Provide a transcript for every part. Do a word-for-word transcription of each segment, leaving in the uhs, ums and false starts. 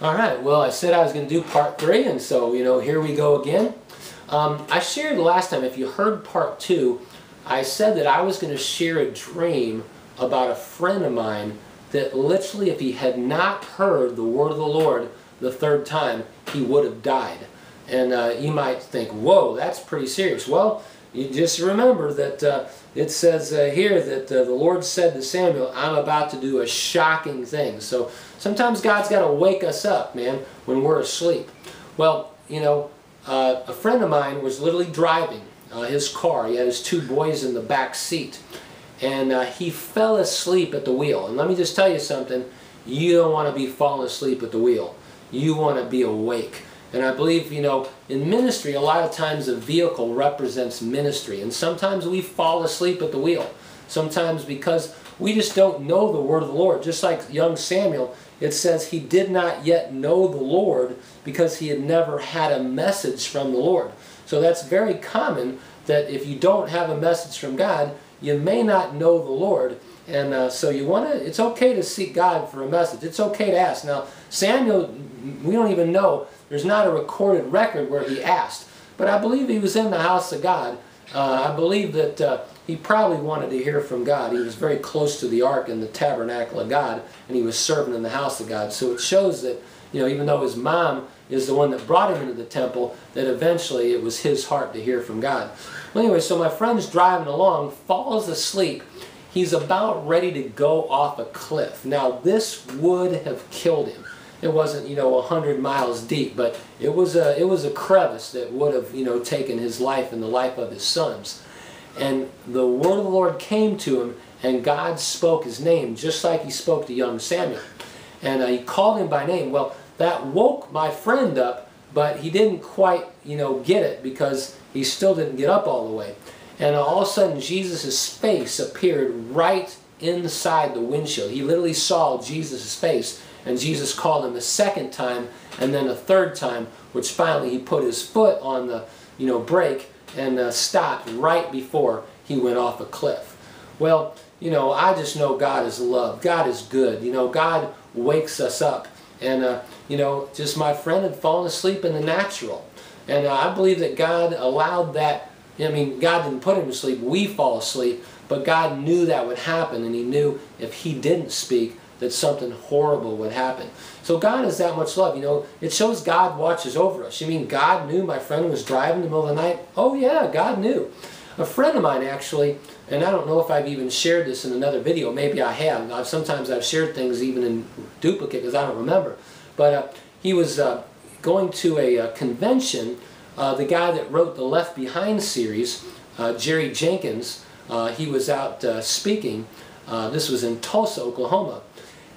Alright, well, I said I was going to do part three, and so, you know, here we go again. Um, I shared last time, if you heard part two, I said that I was going to share a dream about a friend of mine that literally, if he had not heard the word of the Lord the third time, he would have died. And uh, you might think, whoa, that's pretty serious. Well, you just remember that uh, it says uh, here that uh, the Lord said to Samuel, I'm about to do a shocking thing. So sometimes God's got to wake us up, man, when we're asleep. Well, you know, uh, a friend of mine was literally driving uh, his car. He had his two boys in the back seat. And uh, he fell asleep at the wheel. And let me just tell you something. You don't want to be falling asleep at the wheel. You want to be awake. And I believe, you know, in ministry, a lot of times a vehicle represents ministry. And sometimes we fall asleep at the wheel. Sometimes because we just don't know the word of the Lord. Just like young Samuel, it says he did not yet know the Lord because he had never had a message from the Lord. So that's very common that if you don't have a message from God, you may not know the Lord. And uh, so you want to, it's okay to seek God for a message. It's okay to ask. Now, Samuel, we don't even know. There's not a recorded record where he asked. But I believe he was in the house of God. Uh, I believe that uh, he probably wanted to hear from God. He was very close to the ark and the tabernacle of God, and he was serving in the house of God. So it shows that, you know, even though his mom is the one that brought him into the temple, that eventually it was his heart to hear from God. Well, anyway, so my friend's driving along, falls asleep. He's about ready to go off a cliff. Now, this would have killed him. It wasn't, you know, a hundred miles deep, but it was a, it was a crevice that would have, you know, taken his life and the life of his sons. And the word of the Lord came to him, and God spoke his name, just like he spoke to young Samuel. And uh, he called him by name. Well, that woke my friend up, but he didn't quite, you know, get it because he still didn't get up all the way. And all of a sudden, Jesus' face appeared right inside the windshield. He literally saw Jesus' face. And Jesus called him a second time, and then a third time, which finally he put his foot on the, you know, brake and uh, stopped right before he went off a cliff. Well, you know, I just know God is love. God is good. You know, God wakes us up. And, uh, you know, just my friend had fallen asleep in the natural. And uh, I believe that God allowed that. I mean, God didn't put him to sleep. We fall asleep. But God knew that would happen, and he knew if he didn't speak, that something horrible would happen. So God is that much love. You know, it shows God watches over us. You mean God knew my friend was driving in the middle of the night? Oh yeah, God knew. A friend of mine actually, and I don't know if I've even shared this in another video. Maybe I have. I've, sometimes I've shared things even in duplicate because I don't remember. But uh, he was uh, going to a uh, convention. Uh, the guy that wrote the Left Behind series, uh, Jerry Jenkins, uh, he was out uh, speaking. Uh, this was in Tulsa, Oklahoma.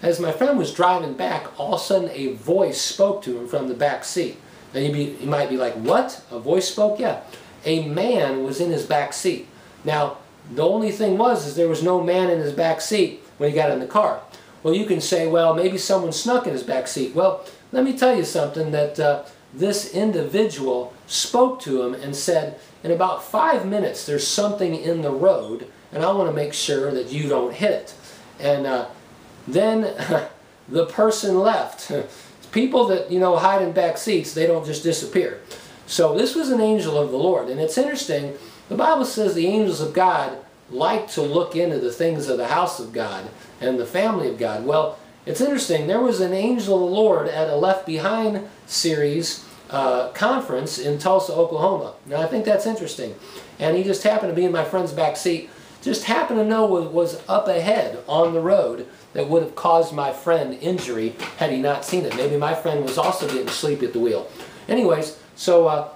As my friend was driving back, all of a sudden a voice spoke to him from the back seat. Now you'd be, you might be like, what? A voice spoke? Yeah. A man was in his back seat. Now, the only thing was is there was no man in his back seat when he got in the car. Well, you can say, well, maybe someone snuck in his back seat. Well, let me tell you something, that uh, this individual spoke to him and said, in about five minutes there's something in the road, and I want to make sure that you don't hit it. And uh, then the person left. People that, you know, hide in back seats, they don't just disappear. So this was an angel of the Lord. And it's interesting, the Bible says the angels of God like to look into the things of the house of God and the family of God. Well, it's interesting, there was an angel of the Lord at a Left Behind series uh, conference in Tulsa, Oklahoma. Now I think that's interesting. And he just happened to be in my friend's back seat. Just happened to know what was up ahead on the road that would have caused my friend injury had he not seen it. Maybe my friend was also getting sleepy at the wheel. Anyways, so uh,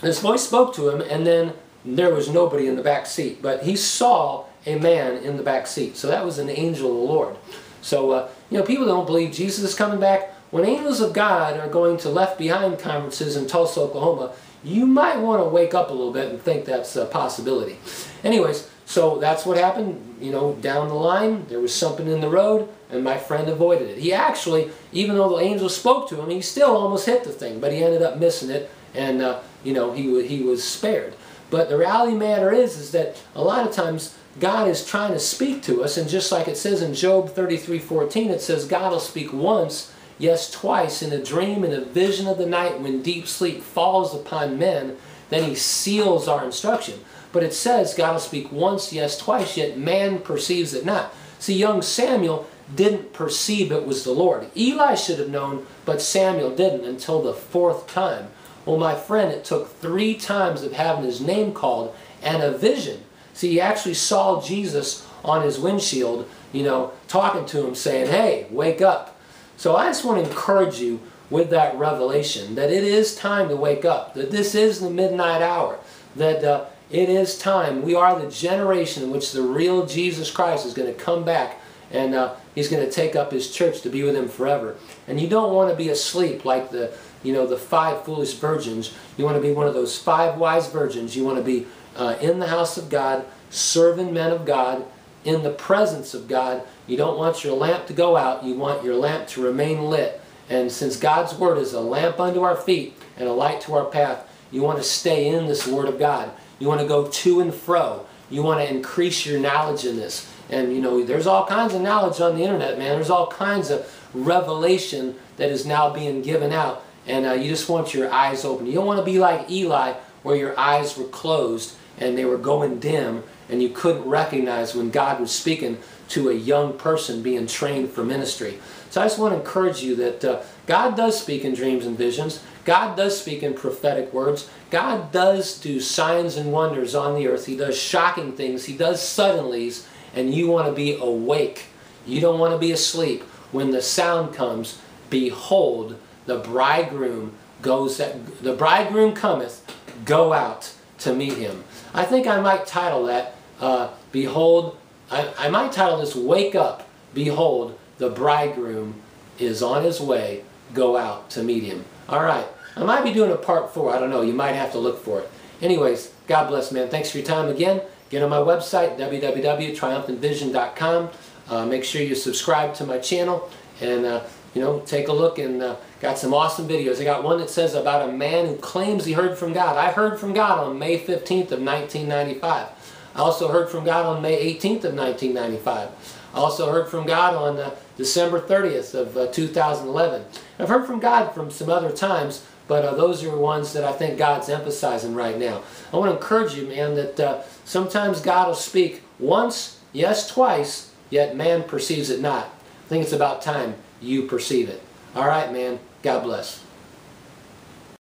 this voice spoke to him, and then there was nobody in the back seat. But he saw a man in the back seat. So that was an angel of the Lord. So, uh, you know, people don't believe Jesus is coming back. When angels of God are going to Left Behind conferences in Tulsa, Oklahoma, you might want to wake up a little bit and think that's a possibility. Anyways, so that's what happened, you know, down the line. There was something in the road, and my friend avoided it. He actually, even though the angel spoke to him, he still almost hit the thing, but he ended up missing it, and, uh, you know, he, he was spared. But the reality of the matter is, is that a lot of times God is trying to speak to us, and just like it says in Job thirty-three fourteen, it says God will speak once, yes, twice, in a dream and a vision of the night when deep sleep falls upon men, then he seals our instruction. But it says God will speak once, yes, twice, yet man perceives it not. See, young Samuel didn't perceive it was the Lord. Eli should have known, but Samuel didn't until the fourth time. Well, my friend, it took three times of having his name called and a vision. See, he actually saw Jesus on his windshield, you know, talking to him, saying, hey, wake up. So I just want to encourage you with that revelation that it is time to wake up, that this is the midnight hour, that uh, it is time. We are the generation in which the real Jesus Christ is going to come back, and uh, he's going to take up his church to be with him forever. And you don't want to be asleep like the, you know, the five foolish virgins. You want to be one of those five wise virgins. You want to be uh, in the house of God, serving men of God, in the presence of God. You don't want your lamp to go out. You want your lamp to remain lit. And since God's word is a lamp unto our feet and a light to our path, you want to stay in this word of God. You want to go to and fro. You want to increase your knowledge in this. And, you know, there's all kinds of knowledge on the internet, man. There's all kinds of revelation that is now being given out. And uh, you just want your eyes open. You don't want to be like Eli, where your eyes were closed and they were going dim, and you couldn't recognize when God was speaking to a young person being trained for ministry. So I just want to encourage you that uh, God does speak in dreams and visions. God does speak in prophetic words. God does do signs and wonders on the earth. He does shocking things. He does suddenlies. And you want to be awake. You don't want to be asleep. When the sound comes, behold, the bridegroom goes. That the bridegroom cometh, go out to meet him. I think I might title that, uh, behold, I, I might title this, wake up, behold, the bridegroom is on his way, go out to meet him. All right, I might be doing a part four, I don't know, you might have to look for it. Anyways, God bless, man, thanks for your time again. Get on my website, w w w dot triumphant vision dot com. Uh, make sure you subscribe to my channel, and uh, you know, take a look, and uh, got some awesome videos. I got one that says about a man who claims he heard from God. I heard from God on May fifteenth of nineteen ninety-five. I also heard from God on May eighteenth of nineteen ninety-five. I also heard from God on uh, December thirtieth of two thousand eleven. I've heard from God from some other times, but uh, those are the ones that I think God's emphasizing right now. I want to encourage you, man, that uh, sometimes God will speak once, yes, twice, yet man perceives it not. I think it's about time you perceive it. All right, man. God bless.